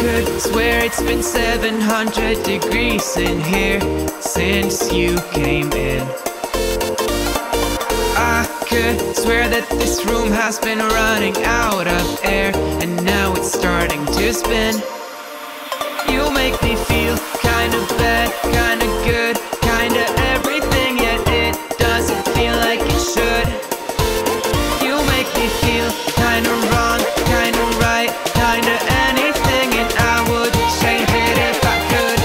could swear it's been 700 degrees in here since you came in. I could swear that this room has been running out of air, and now it's starting to spin. You make me feel kinda bad, kinda good, kinda everything, yet it doesn't feel like it should. You make me feel kinda wrong, kinda right, kinda anything, and I would change it if I could.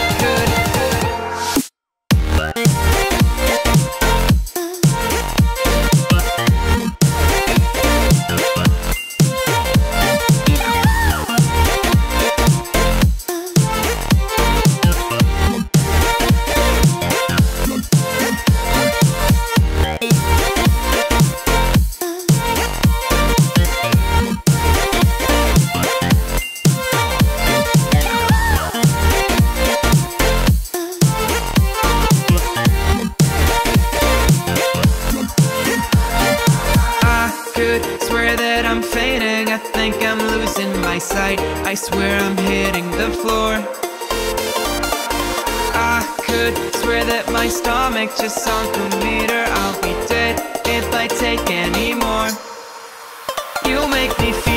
Sight, I swear I'm hitting the floor. I could swear that my stomach just sunk a meter. I'll be dead if I take any more. You make me feel